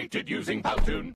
created using Powtoon.